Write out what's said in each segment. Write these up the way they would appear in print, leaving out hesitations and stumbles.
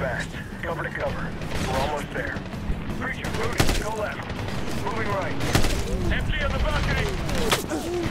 fast. Cover to cover. We're almost there. Preacher, moving. Go left. Moving right. Empty on the balcony.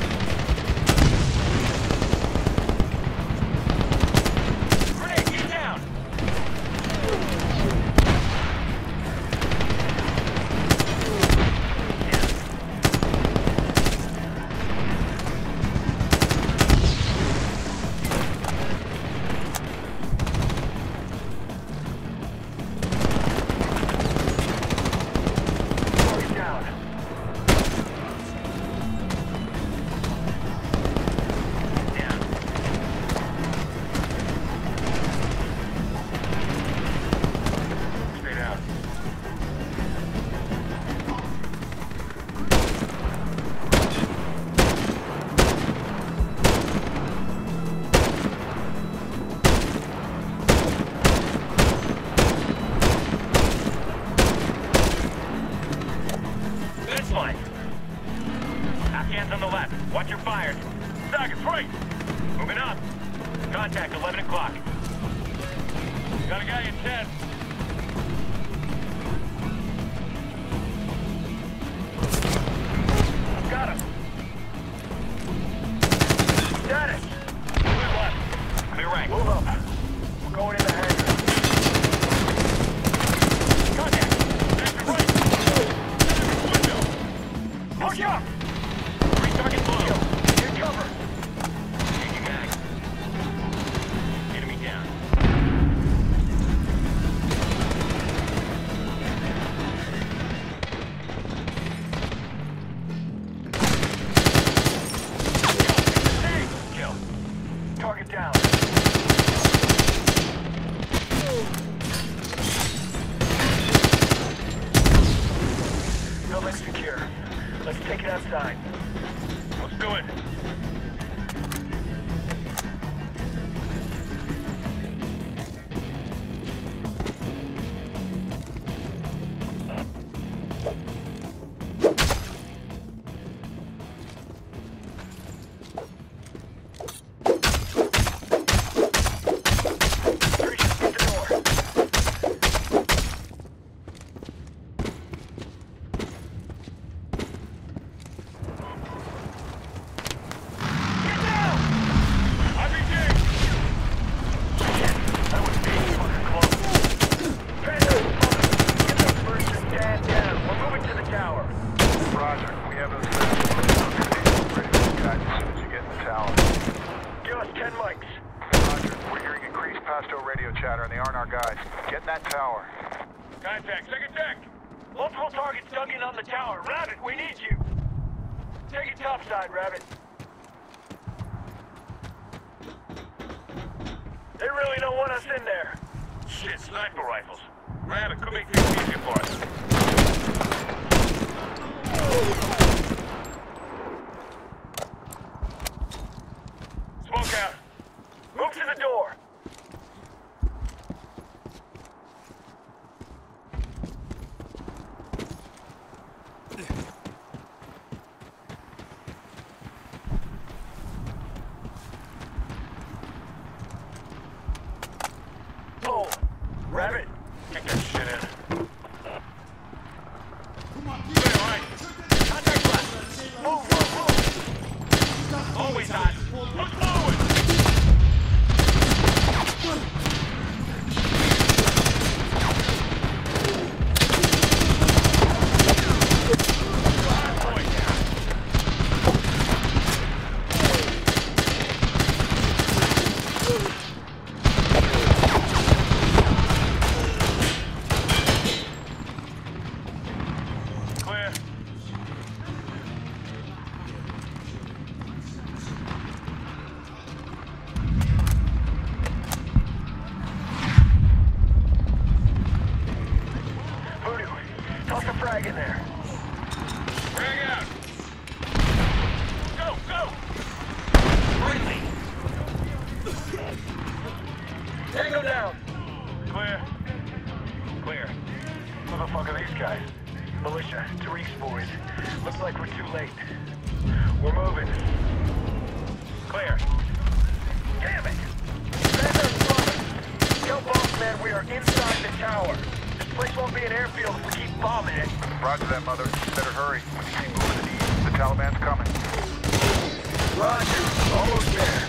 airfield if we keep bombing it. Roger that, Mother. Better hurry. We can keep moving to the east. The Taliban's coming. Roger. Almost there.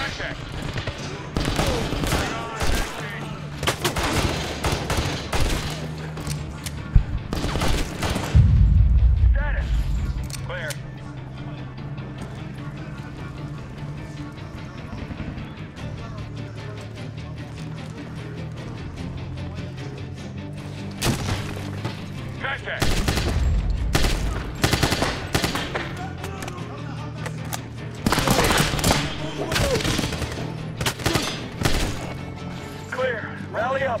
Check. Status. Clear. Contact. Clear. Rally up.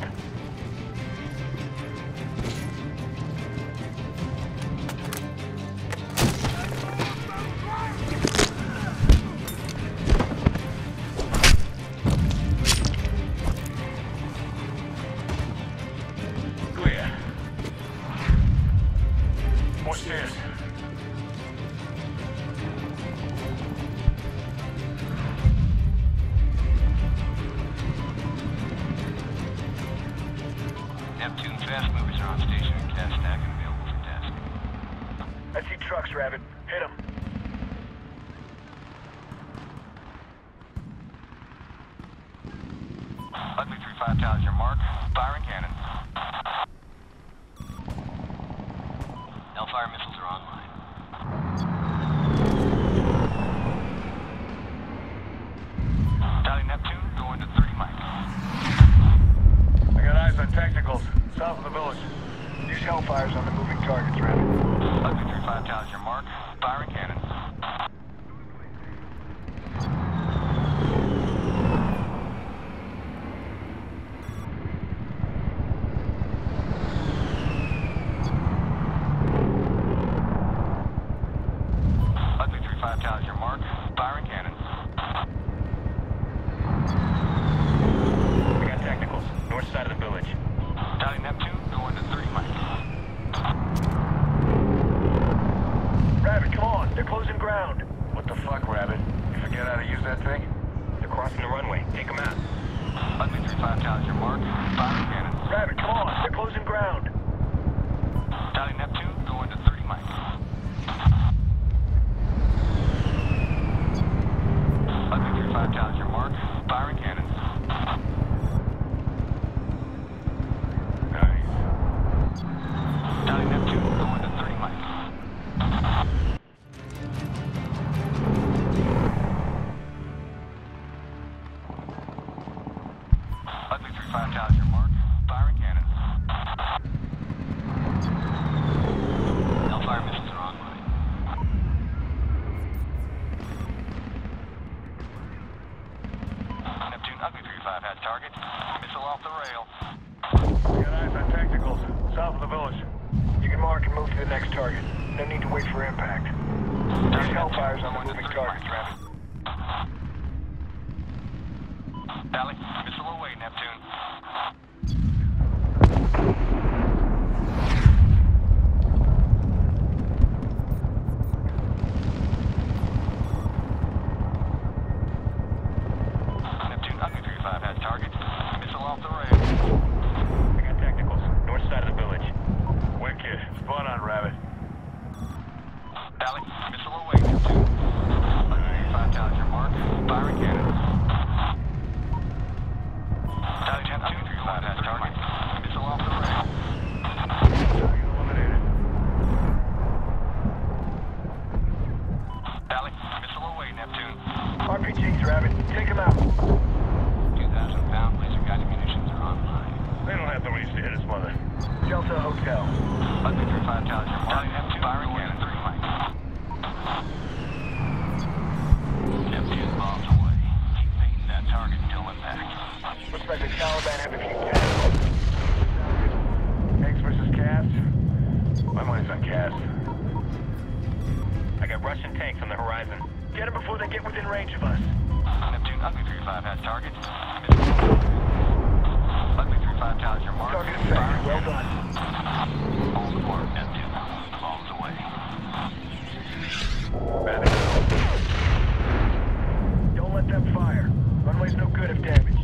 Don't let them fire. Runway's no good if damaged.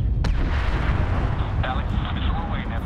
Alex, missile away now.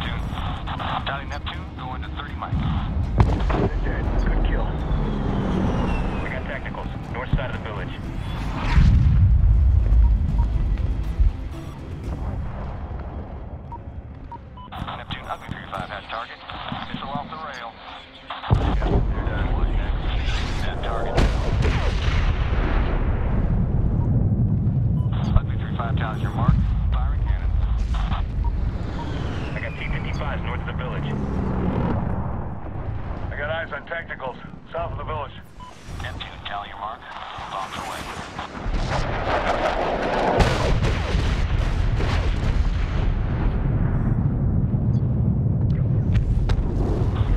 village. Neptune, tally your mark. Bombs away.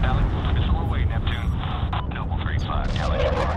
Tally, missile away, Neptune. Noble 3-5, tally your mark.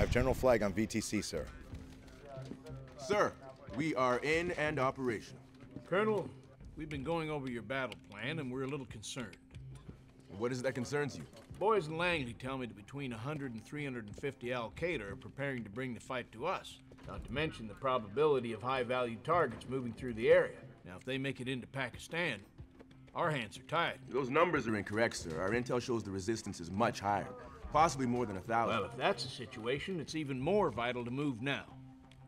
I have General Flagg on VTC, sir. Sir, we are in and operational. Colonel, we've been going over your battle plan, and we're a little concerned. What is it that concerns you? Boys in Langley tell me that between 100 and 350 Al-Qaeda are preparing to bring the fight to us, not to mention the probability of high-value targets moving through the area. Now, if they make it into Pakistan, our hands are tied. Those numbers are incorrect, sir. Our intel shows the resistance is much higher, possibly more than 1,000. Well, if that's the situation, it's even more vital to move now.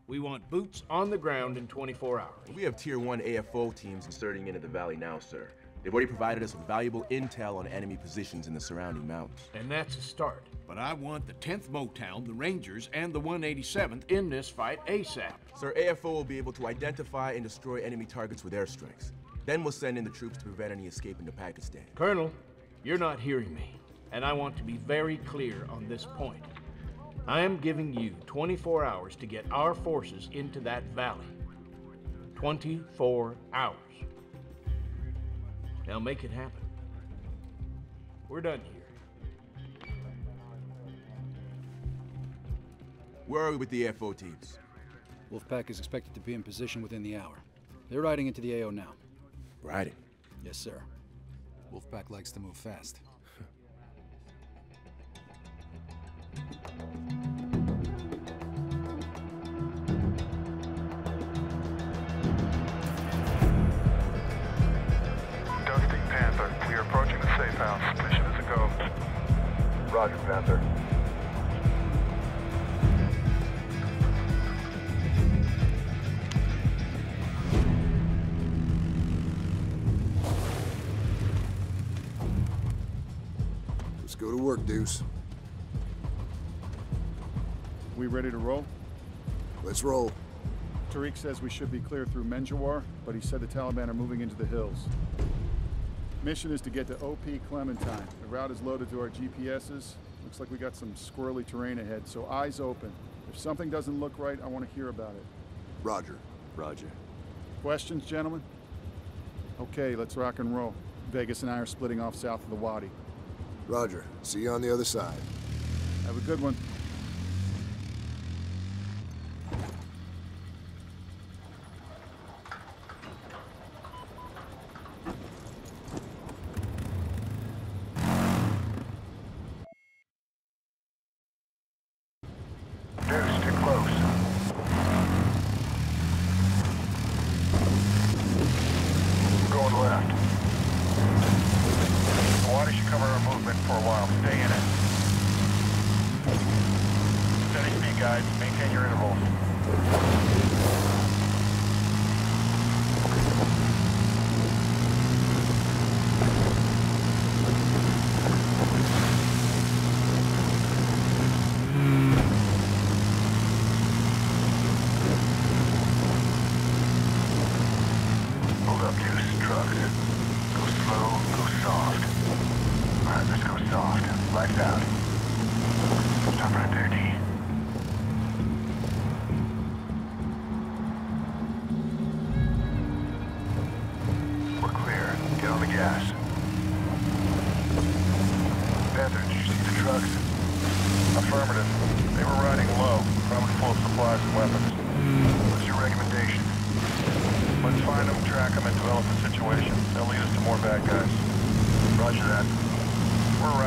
We want boots on the ground in 24 hours. We have Tier 1 AFO teams inserting into the valley now, sir. They've already provided us with valuable intel on enemy positions in the surrounding mountains. And that's a start. But I want the 10th Motown, the Rangers, and the 187th in this fight ASAP. Sir, AFO will be able to identify and destroy enemy targets with airstrikes. Then we'll send in the troops to prevent any escape into Pakistan. Colonel, you're not hearing me, and I want to be very clear on this point. I am giving you 24 hours to get our forces into that valley. 24 hours. Now make it happen. We're done here. Where are we with the AFO teams? Wolfpack is expected to be in position within the hour. They're riding into the AO now. Riding? Yes, sir. Wolfpack likes to move fast. Dusty, Panther, we are approaching the safe house. Mission is a go. Roger, Panther. Let's go to work, Deuce. We ready to roll? Let's roll. Tariq says we should be clear through Menjawar, but he said the Taliban are moving into the hills. Mission is to get to OP Clementine. The route is loaded to our GPSs. Looks like we got some squirrely terrain ahead, so eyes open. If something doesn't look right, I want to hear about it. Roger. Roger. Questions, gentlemen? Okay, let's rock and roll. Vegas and I are splitting off south of the Wadi. Roger. See you on the other side. Have a good one.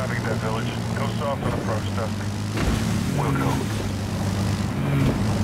That village. Go soft on approach, Dusty. We'll go.